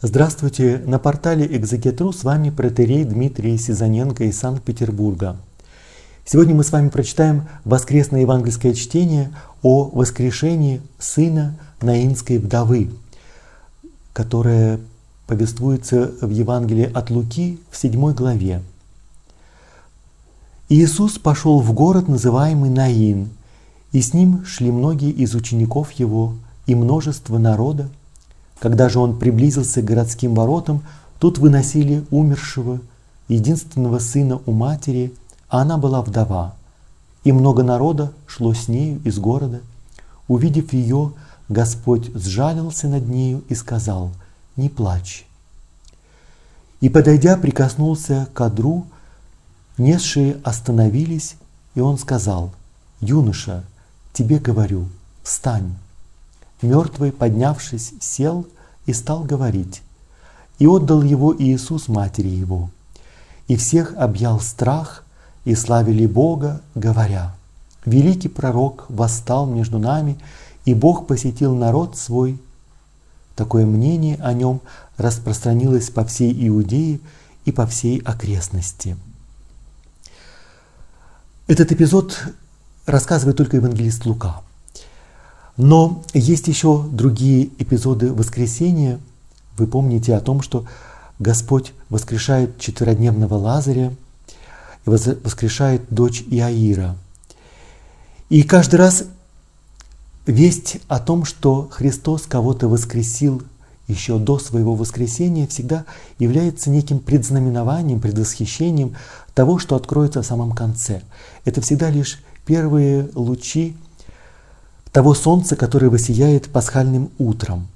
Здравствуйте! На портале Экзегет.ру с вами протоиерей Дмитрий Сизоненко из Санкт-Петербурга. Сегодня мы с вами прочитаем воскресное евангельское чтение о воскрешении сына Наинской вдовы, которое повествуется в Евангелии от Луки в 7 главе. «Иисус пошел в город, называемый Наин, и с ним шли многие из учеников его и множество народа. Когда же он приблизился к городским воротам, тут выносили умершего, единственного сына у матери, а она была вдова. И много народа шло с нею из города. Увидев ее, Господь сжалился над нею и сказал: не плачь. И, подойдя, прикоснулся к одру, несшие остановились, и он сказал: юноша, тебе говорю, встань. Мертвый, поднявшись, сел и стал говорить, и отдал его Иисус матери его. И всех объял страх, и славили Бога, говоря: великий пророк восстал между нами, и Бог посетил народ свой. Такое мнение о нем распространилось по всей Иудее и по всей окрестности». Этот эпизод рассказывает только евангелист Лука. Но есть еще другие эпизоды воскресения. Вы помните о том, что Господь воскрешает четверодневного Лазаря и воскрешает дочь Иаира. И каждый раз весть о том, что Христос кого-то воскресил еще до своего воскресения, всегда является неким предзнаменованием, предвосхищением того, что откроется в самом конце. Это всегда лишь первые лучи того солнца, которое воссияет пасхальным утром.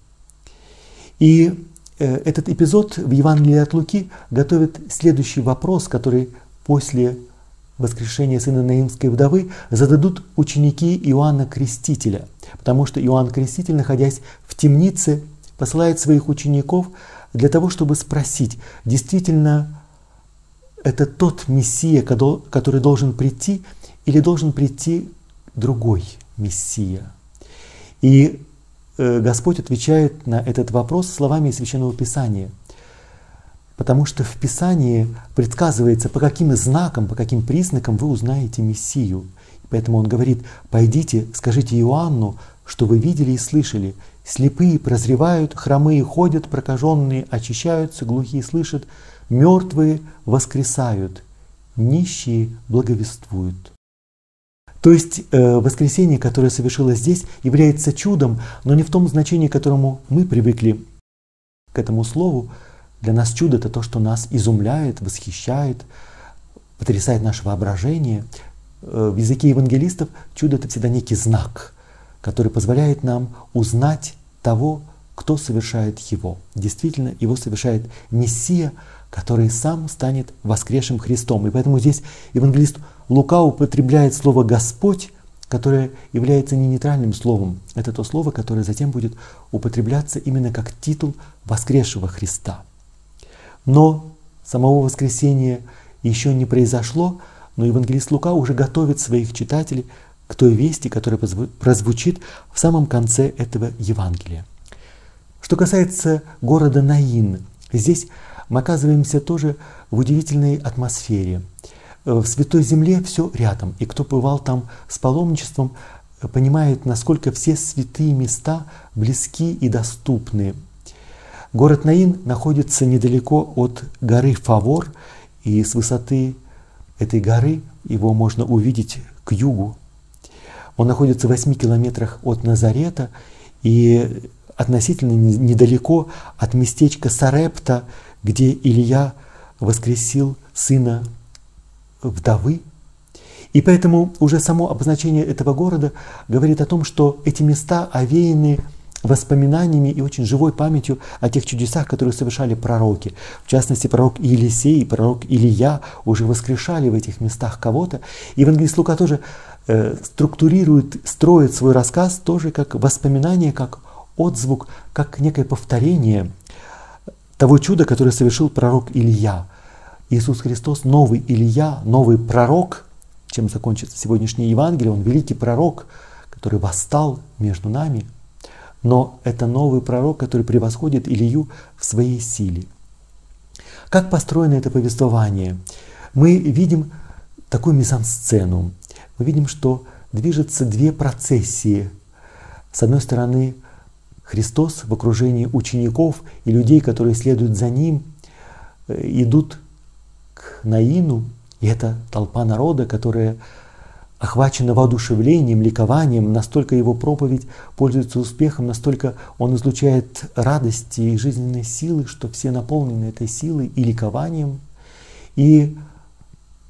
И этот эпизод в Евангелии от Луки готовит следующий вопрос, который после воскрешения сына Наинской вдовы зададут ученики Иоанна Крестителя, потому что Иоанн Креститель, находясь в темнице, посылает своих учеников для того, чтобы спросить, действительно, это тот Мессия, который должен прийти, или должен прийти другой Мессия. И Господь отвечает на этот вопрос словами из Священного Писания, потому что в Писании предсказывается, по каким знакам, по каким признакам вы узнаете Мессию. Поэтому он говорит: «Пойдите, скажите Иоанну, что вы видели и слышали. Слепые прозревают, хромые ходят, прокаженные очищаются, глухие слышат, мертвые воскресают, нищие благовествуют». То есть воскресение, которое совершилось здесь, является чудом, но не в том значении, к которому мы привыкли к этому слову. Для нас чудо — это то, что нас изумляет, восхищает, потрясает наше воображение. В языке евангелистов чудо — это всегда некий знак, который позволяет нам узнать того, кто совершает его. Действительно, его совершает Мессия, который сам станет воскресшим Христом. И поэтому здесь евангелист Лука употребляет слово «Господь», которое является не нейтральным словом. Это то слово, которое затем будет употребляться именно как титул воскресшего Христа. Но самого воскресения еще не произошло, но евангелист Лука уже готовит своих читателей к той вести, которая прозвучит в самом конце этого Евангелия. Что касается города Наин, здесь мы оказываемся тоже в удивительной атмосфере. В Святой Земле все рядом, и кто бывал там с паломничеством, понимает, насколько все святые места близки и доступны. Город Наин находится недалеко от горы Фавор, и с высоты этой горы его можно увидеть к югу. Он находится в 8 километрах от Назарета и относительно недалеко от местечка Сарепта, где Илия воскресил сына вдовы. И поэтому уже само обозначение этого города говорит о том, что эти места овеяны воспоминаниями и очень живой памятью о тех чудесах, которые совершали пророки. В частности, пророк Елисей и пророк Илия уже воскрешали в этих местах кого-то. Евангелист Лука тоже строит свой рассказ тоже как воспоминание, как отзвук, как некое повторение того чуда, которое совершил пророк Илия. Иисус Христос — новый Илия, новый пророк, чем закончится сегодняшнее Евангелие. Он великий пророк, который восстал между нами. но это новый пророк, который превосходит Илию в своей силе. Как построено это повествование? Мы видим такую мизансцену. Мы видим, что движутся две процессии. С одной стороны, Христос в окружении учеников и людей, которые следуют за Ним, идут к Наину, и это толпа народа, которая охвачена воодушевлением, ликованием, настолько его проповедь пользуется успехом, настолько он излучает радости и жизненной силы, что все наполнены этой силой и ликованием. И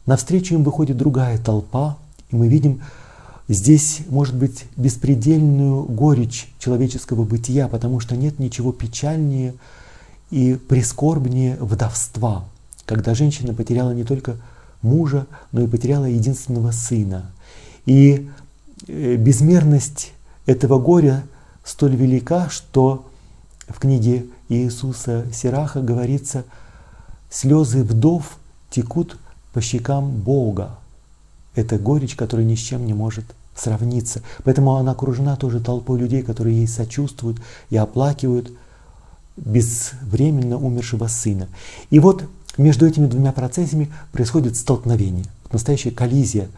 навстречу им выходит другая толпа, и мы видим здесь, может быть, беспредельную горечь человеческого бытия, потому что нет ничего печальнее и прискорбнее вдовства, когда женщина потеряла не только мужа, но и потеряла единственного сына. И безмерность этого горя столь велика, что в книге Иисуса Сираха говорится: «Слезы вдов текут по щекам Бога». Это горечь, которая ни с чем не может сравниться. Поэтому она окружена тоже толпой людей, которые ей сочувствуют и оплакивают безвременно умершего сына. И вот между этими двумя процессами происходит столкновение, настоящая коллизия,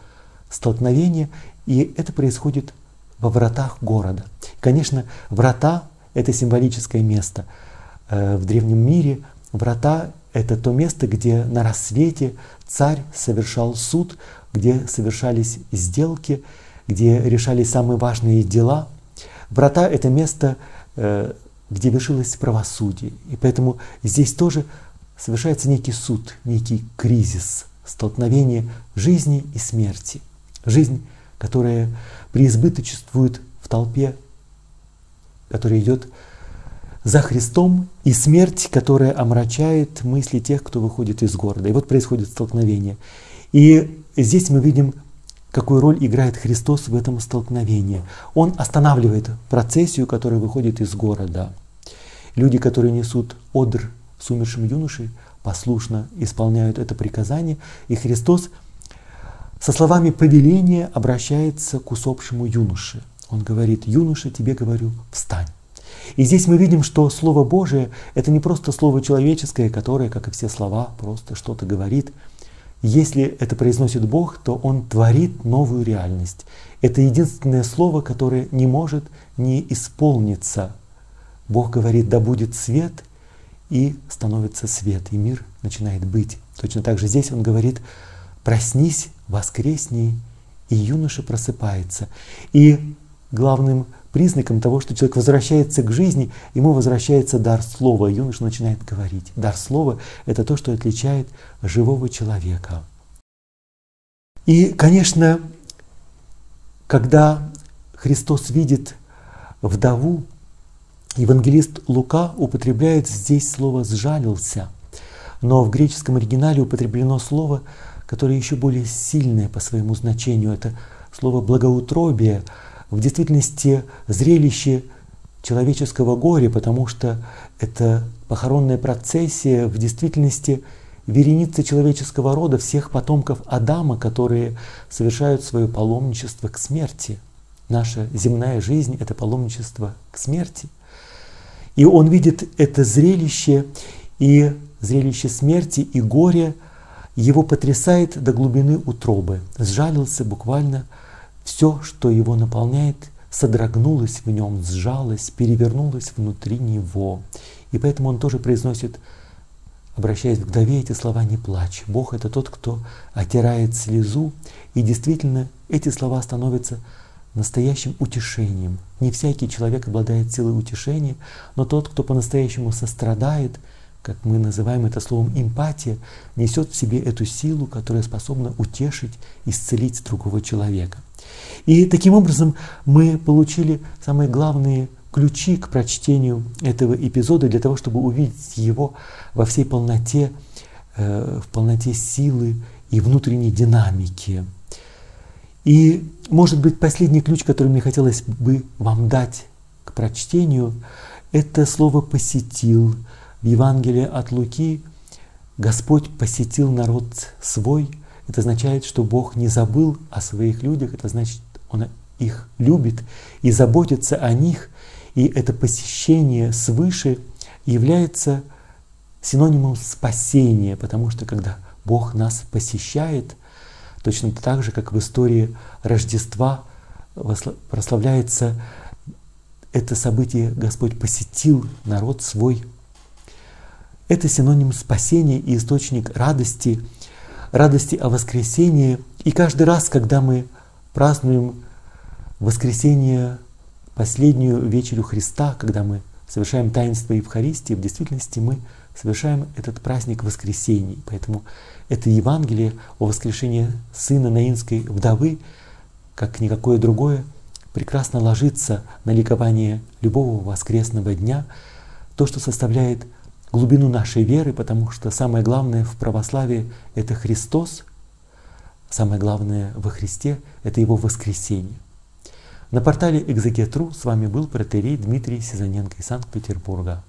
столкновение, и это происходит во вратах города. Конечно, врата — это символическое место. В древнем мире врата — это то место, где на рассвете царь совершал суд, где совершались сделки, где решались самые важные дела. Врата — это место, где вершилось правосудие, и поэтому здесь тоже совершается некий суд, некий кризис, столкновение жизни и смерти. Жизнь, которая преизбыточествует в толпе, которая идет за Христом, и смерть, которая омрачает мысли тех, кто выходит из города. И вот происходит столкновение. И здесь мы видим, какую роль играет Христос в этом столкновении. Он останавливает процессию, которая выходит из города. Люди, которые несут одр с умершим юношей, послушно исполняют это приказание, и Христос со словами повеления обращается к усопшему юноше. Он говорит: «Юноша, тебе говорю, встань». И здесь мы видим, что Слово Божие — это не просто слово человеческое, которое, как и все слова, просто что-то говорит. Если это произносит Бог, то Он творит новую реальность. Это единственное слово, которое не может не исполниться. Бог говорит: «Да будет свет», и становится свет, и мир начинает быть. Точно так же здесь он говорит: «Проснись, воскресни», и юноша просыпается. И главным признаком того, что человек возвращается к жизни, ему возвращается дар слова, и юноша начинает говорить. Дар слова — это то, что отличает живого человека. И, конечно, когда Христос видит вдову, евангелист Лука употребляет здесь слово «сжалился», но в греческом оригинале употреблено слово, которое еще более сильное по своему значению. Это слово «благоутробие», в действительности зрелище человеческого горя, потому что это похоронная процессия, в действительности вереница человеческого рода, всех потомков Адама, которые совершают свое паломничество к смерти. Наша земная жизнь — это паломничество к смерти. И он видит это зрелище, и зрелище смерти, и горя его потрясает до глубины утробы. Сжалился буквально, все, что его наполняет, содрогнулось в нем, сжалось, перевернулось внутри него. И поэтому он тоже произносит, обращаясь к вдове, эти слова: «Не плачь». Бог — это тот, кто отирает слезу, и действительно эти слова становятся настоящим утешением. Не всякий человек обладает силой утешения, но тот, кто по-настоящему сострадает, как мы называем это словом эмпатия, несет в себе эту силу, которая способна утешить, исцелить другого человека. И таким образом мы получили самые главные ключи к прочтению этого эпизода для того, чтобы увидеть его во всей полноте, в полноте силы и внутренней динамики. И, может быть, последний ключ, который мне хотелось бы вам дать к прочтению, это слово «посетил». В Евангелии от Луки Господь посетил народ свой. Это означает, что Бог не забыл о своих людях, это значит, Он их любит и заботится о них. И это посещение свыше является синонимом спасения, потому что когда Бог нас посещает, точно так же, как в истории Рождества прославляется это событие, Господь посетил народ свой. Это синоним спасения и источник радости, радости о воскресении. И каждый раз, когда мы празднуем воскресение, последнюю вечерю Христа, когда мы совершаем таинство Евхаристии, в действительности мы совершаем этот праздник воскресений. Поэтому это Евангелие о воскрешении сына Наинской вдовы, как никакое другое, прекрасно ложится на ликование любого воскресного дня, то, что составляет глубину нашей веры, потому что самое главное в православии — это Христос, самое главное во Христе — это Его воскресение. На портале Экзегет.ру с вами был протоиерей Дмитрий Сизоненко из Санкт-Петербурга.